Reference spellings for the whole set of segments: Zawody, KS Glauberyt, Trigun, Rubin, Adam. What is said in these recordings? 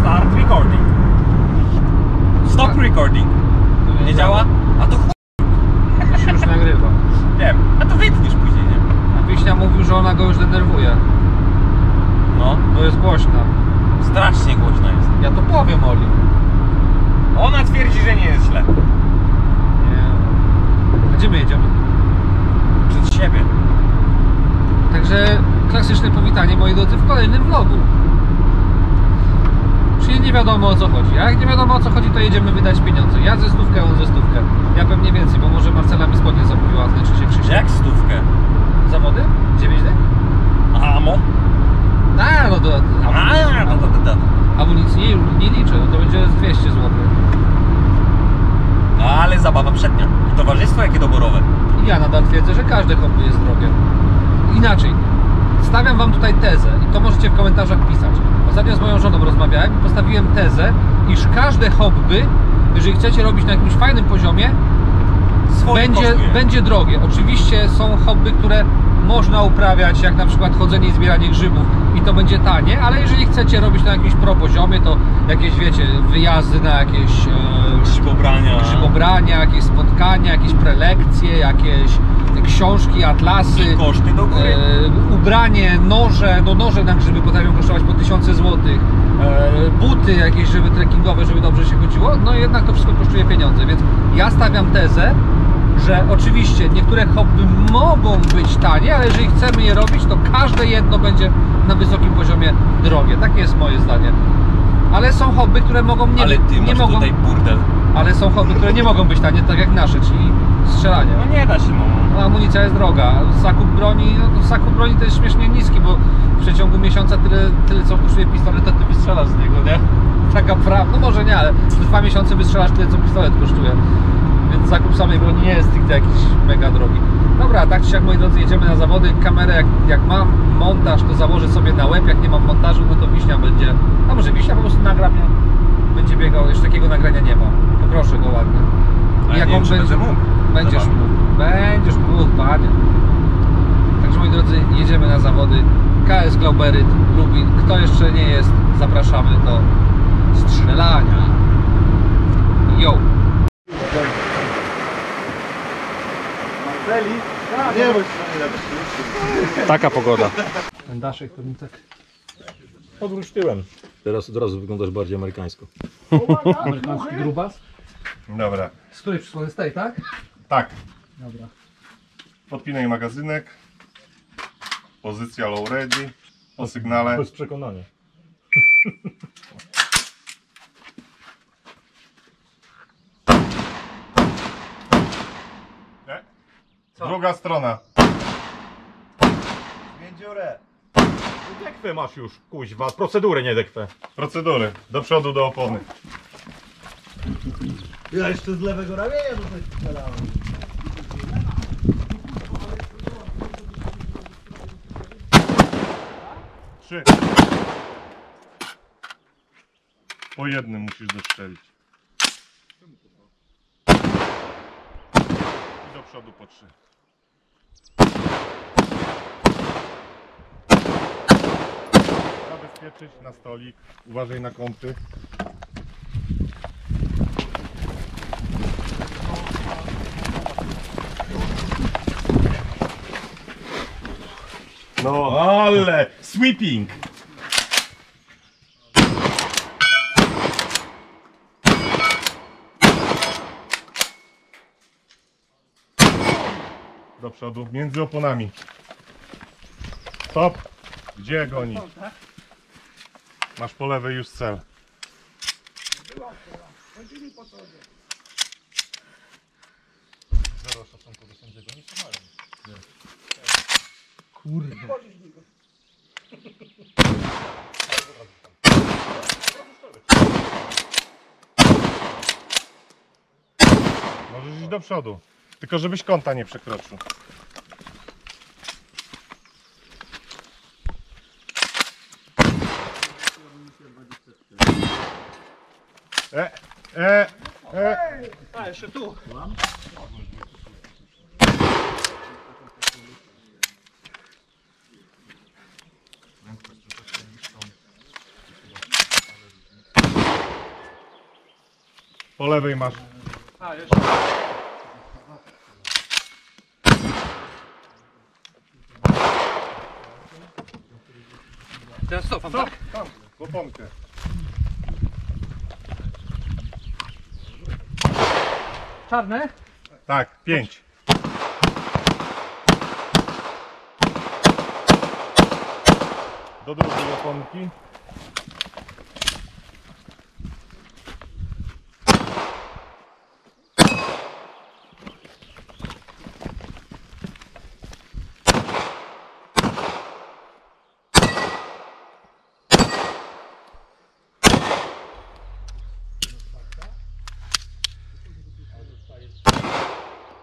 start recording. Stop recording. Nie działa? A to chuj. Już nagrywa. Wiem, a to wytniesz później, nie? A Wiśnia mówił, że ona go już denerwuje. No. Bo jest głośna. Strasznie głośna jest. Ja to powiem Oli. Ona twierdzi, że nie jest źle. Nie. A gdzie my jedziemy? Przed siebie. Także klasyczne powitanie, moi drodzy, w kolejnym vlogu. Czyli nie wiadomo o co chodzi. A jak nie wiadomo o co chodzi, to jedziemy wydać pieniądze. Ja ze stówkę, on ze stówkę. Ja pewnie więcej, bo może Marcela mi spodnie zamówiła, znaczy się Krzysiek. Jak stówkę? Zawody? 9 dek? A amo? A, no to... Amunicji nie liczę, no to będzie 200 zł. No ale zabawa przednia. I towarzystwo jakie doborowe. I ja nadal twierdzę, że każde hobby jest drogie. Inaczej, stawiam wam tutaj tezę i to możecie w komentarzach pisać. Ostatnio z moją żoną rozmawiałem i postawiłem tezę, iż każde hobby, jeżeli chcecie robić na jakimś fajnym poziomie, będzie drogie. Oczywiście są hobby, które można uprawiać, jak na przykład chodzenie i zbieranie grzybów i to będzie tanie, ale jeżeli chcecie robić na jakimś pro poziomie, to jakieś, wiecie, wyjazdy na jakieś grzybobrania, jakieś spotkania, jakieś prelekcje, jakieś książki, atlasy, i koszty do góry. Ubranie, noże, no noże na grzyby potrafią kosztować po 1000 złotych, buty jakieś, żeby trekkingowe, żeby dobrze się chodziło, no jednak to wszystko kosztuje pieniądze, więc ja stawiam tezę, że oczywiście niektóre hobby mogą być tanie, ale jeżeli chcemy je robić, to każde jedno będzie na wysokim poziomie drogie. Takie jest moje zdanie. Ale są hobby, które mogą nie... Ale ty masz tutaj burdel. Ale są hobby, które nie mogą być tanie, tak jak nasze, czyli strzelanie. No nie da się, no. Amunicja jest droga. Zakup broni to jest śmiesznie niski, bo w przeciągu miesiąca tyle co kosztuje pistolet, to ty wystrzelasz z niego, nie? Taka prawda, no może nie, ale w 2 miesiące wystrzelasz tyle co pistolet kosztuje. Więc zakup samej broni nie jest stricte jakiś mega drogi. Dobra, tak czy siak, moi drodzy, jedziemy na zawody. Kamerę jak mam montaż, to założę sobie na łeb. Jak nie mam montażu, no to Wiśnia będzie... A może Wiśnia po prostu nagra mnie? Będzie biegał. Jeszcze takiego nagrania nie ma. Poproszę go ładnie. I jak on będzie mógł? Będziesz mógł. Będziesz mógł, panie. Także, moi drodzy, jedziemy na zawody. KS Glauberyt, Rubin. Kto jeszcze nie jest, zapraszamy do strzelania. Yo! Taka pogoda. Ten daszek pewnie tak. Odwróć tyłem. Teraz od razu wyglądasz bardziej amerykańsko. Amerykański grubas? Dobra. Z której przysłony? Z tej, tak? Tak. Dobra. Podpinaj magazynek. Pozycja low ready. Po sygnale. Bez przekonania. Co? Druga strona. Zmień dziurę. Dekwę masz już, kuźwa. Procedury, nie dekwę. Procedury. Do przodu, do opony. Ja jeszcze z lewego ramienia tutaj strzelałem. Trzy. Po jednym musisz dostrzelić. I do przodu po 3. Zabezpieczyć na stolik, uważaj na kąty. No ale sweeping! Do przodu, między oponami. Stop! Gdzie goni? Masz po lewej już cel. Kurde. Możesz iść do przodu. Tylko żebyś kąta nie przekroczył. A, jeszcze tu. Po lewej masz. A, jeszcze. Teraz cofam, tak? Tam, po pompkę. Czarne? Tak, 5. Do drugiej oponki.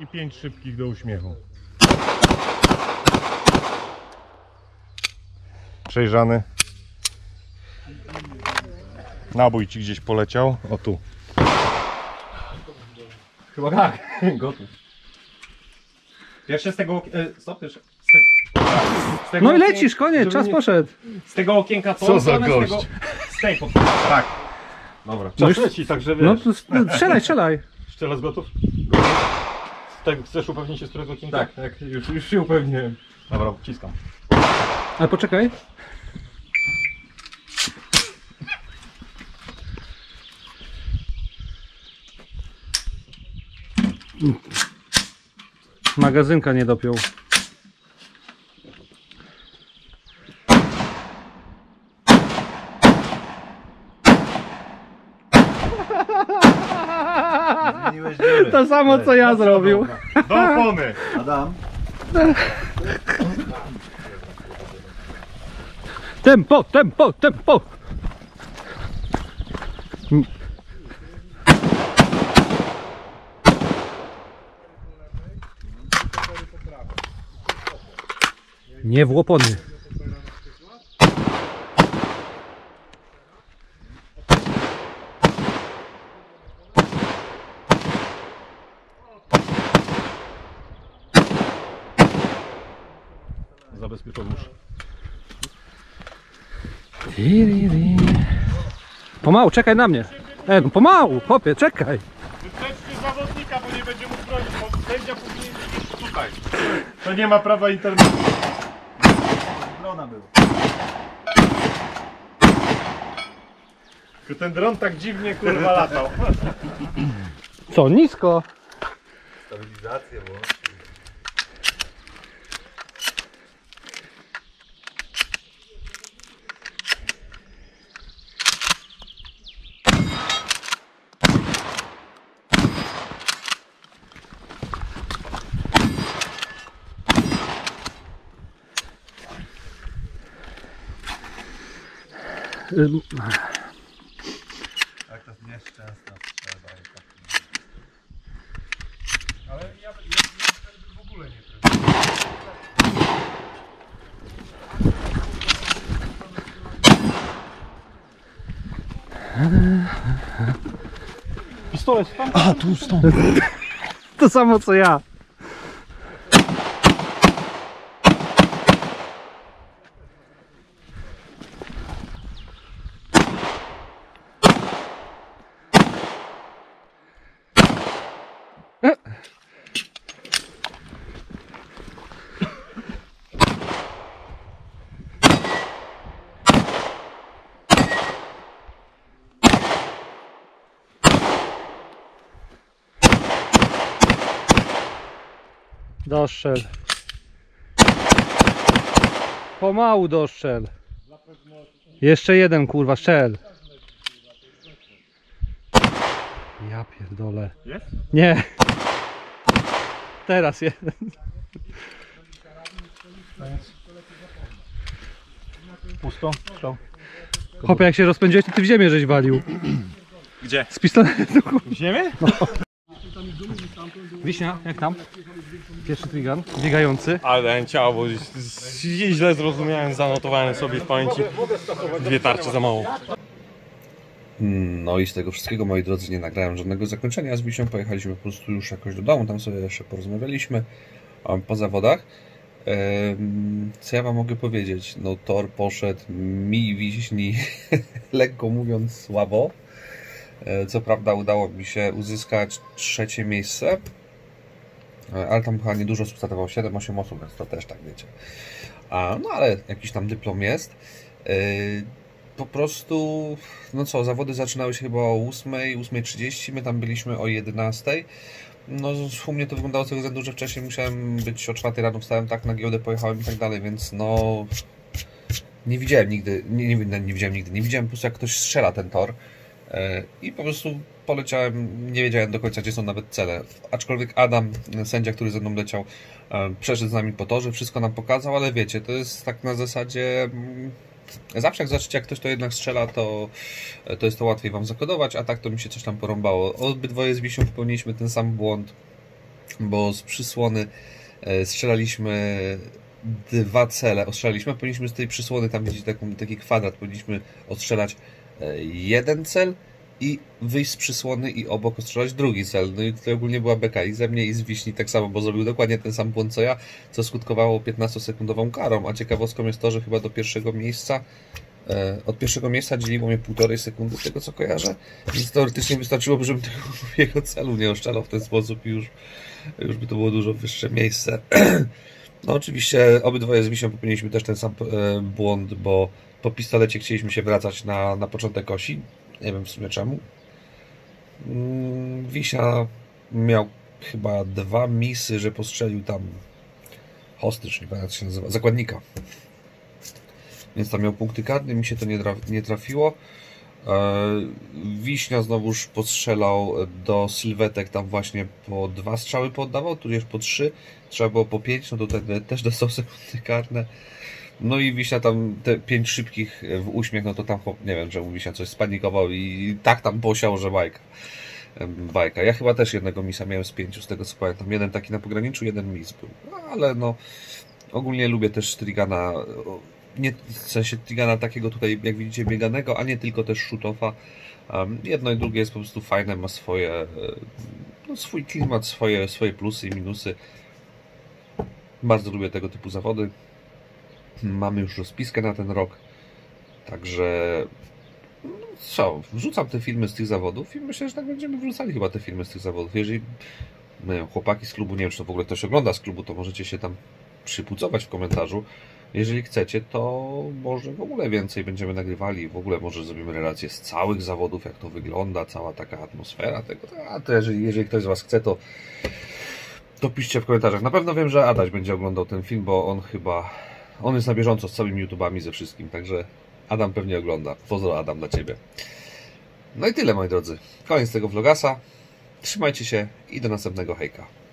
I 5 szybkich do uśmiechu. Przejrzany. Nabój ci gdzieś poleciał. O tu. Chyba tak. Gotów. Pierwsze z tego... Stop, pierwsze. Z tego no i lecisz, koniec, czas poszedł. Z tego okienka to... Co za gość. Z tej podpórki. Tak. Dobra. Czas no leci, także wiesz. No, strzelaj. Strzelec gotów? Gotów. Tak, chcesz upewnić się z którego okienka? Tak, tak, już się upewniłem. Dobra, wciskam. Ale poczekaj. Magazynka nie dopiął. To samo co ja zrobił. Do opony. Adam. Tempo. Nie w łopony. Zabezpieczony już. Pomału, czekaj na mnie. No pomału, chłopie, czekaj. Wyprzedźcie zawodnika, bo nie będzie mógł bronić, bo sędzia powinien być tutaj. To nie ma prawa internetu. Drona była. Ten dron tak dziwnie kurwa latał. Co, nisko? Stabilizację, bo... Tak to nieszczęsna strzelba. Ale ja w ogóle nie trafię. Pistolet stąd? A, tu stąd. To samo co ja. Dostrzel. Pomału dostrzel. Jeszcze jeden kurwa strzel. Ja pierdolę. Nie. Teraz jeden. Pusto. Chopie, jak się rozpędziłeś, to ty w ziemię żeś walił. Gdzie? Z pistoletu. W ziemię? No. Wiśnia, jak tam? Pierwszy Trigun, biegający. Ale chciał, bo źle zrozumiałem, zanotowałem sobie w pamięci 2 tarcze za mało. No i z tego wszystkiego, moi drodzy, nie nagrałem żadnego zakończenia. Z Wiśnią pojechaliśmy po prostu już jakoś do domu, tam sobie jeszcze porozmawialiśmy po zawodach. Co ja wam mogę powiedzieć? No tor poszedł mi i Wiśni, lekko mówiąc, słabo. Co prawda udało mi się uzyskać trzecie miejsce, ale tam chyba niedużo osób startowało, 7-8 osób, więc to też tak wiecie. No ale jakiś tam dyplom jest. Po prostu, no co, zawody zaczynały się chyba o 8, 8:30, my tam byliśmy o 11. No u mnie to wyglądało z tego względu, że wcześniej musiałem być o 4 rano, wstałem tak, na giełdę pojechałem i tak dalej, więc no... Nie widziałem nigdy, nie widziałem po prostu, jak ktoś strzela ten tor i po prostu poleciałem, nie wiedziałem do końca, gdzie są nawet cele. Aczkolwiek Adam, sędzia, który ze mną leciał, przeszedł z nami po torze, wszystko nam pokazał, ale wiecie, to jest tak na zasadzie... Zawsze jak zaczniecie, jak ktoś to jednak strzela, to jest to łatwiej wam zakodować, a tak to mi się coś tam porąbało. Obydwoje z Wisią popełniliśmy ten sam błąd, bo z przysłony strzelaliśmy dwa cele, ostrzelaliśmy, powinniśmy z tej przysłony, tam widzicie taki kwadrat, powinniśmy ostrzelać jeden cel i wyjść z przysłony i obok ostrzelać drugi cel. No i tutaj ogólnie była beka i ze mnie, i z Wiśni tak samo, bo zrobił dokładnie ten sam błąd co ja, co skutkowało 15-sekundową karą, a ciekawostką jest to, że chyba do pierwszego miejsca, od pierwszego miejsca dzieliło mnie 1,5 sekundy, z tego co kojarzę, więc teoretycznie wystarczyłoby, żebym tego jego celu nie oszczalał w ten sposób i już by to było dużo wyższe miejsce. No oczywiście obydwoje z Wisią popełniliśmy też ten sam błąd, bo po pistolecie chcieliśmy się wracać na początek osi. Nie wiem w sumie czemu. Wisia miał chyba 2 misy, że postrzelił tam hostage, nie wiem jak się nazywa, zakładnika. Więc tam miał punkty karne, mi się to nie trafiło. Wiśnia znowuż postrzelał do sylwetek, tam właśnie po 2 strzały poddawał, tudzież po 3, trzeba było po 5, no to też dostał sekundy karne. No i Wiśnia tam te 5 szybkich w uśmiech, no to tam nie wiem, że Wisia coś spanikował i tak tam posiał, że bajka. Ja chyba też jednego misa miałem z 5, z tego co pamiętam. Jeden taki na pograniczu, jeden mis był. No, ale no, ogólnie lubię też Trigana, nie w sensie Trigana takiego tutaj, jak widzicie, bieganego, a nie tylko też shoot-offa. Jedno i drugie jest po prostu fajne, ma swoje, no, swój klimat, swoje plusy i minusy. Bardzo lubię tego typu zawody. Mamy już rozpiskę na ten rok, także no co, wrzucam te filmy z tych zawodów i myślę, że tak będziemy wrzucali chyba te filmy z tych zawodów. Jeżeli nie wiem, chłopaki z klubu, nie wiem czy to w ogóle ktoś ogląda z klubu, to możecie się tam przypucować w komentarzu. Jeżeli chcecie, to może w ogóle więcej będziemy nagrywali, w ogóle może zrobimy relacje z całych zawodów, jak to wygląda, cała taka atmosfera tego. A to jeżeli ktoś z was chce, to piszcie w komentarzach. Na pewno wiem, że Adaś będzie oglądał ten film, bo on jest na bieżąco z całymi YouTubami, ze wszystkim, także Adam pewnie ogląda. Pozdro Adam dla Ciebie. No i tyle, moi drodzy. Koniec tego vlogasa. Trzymajcie się i do następnego, hejka.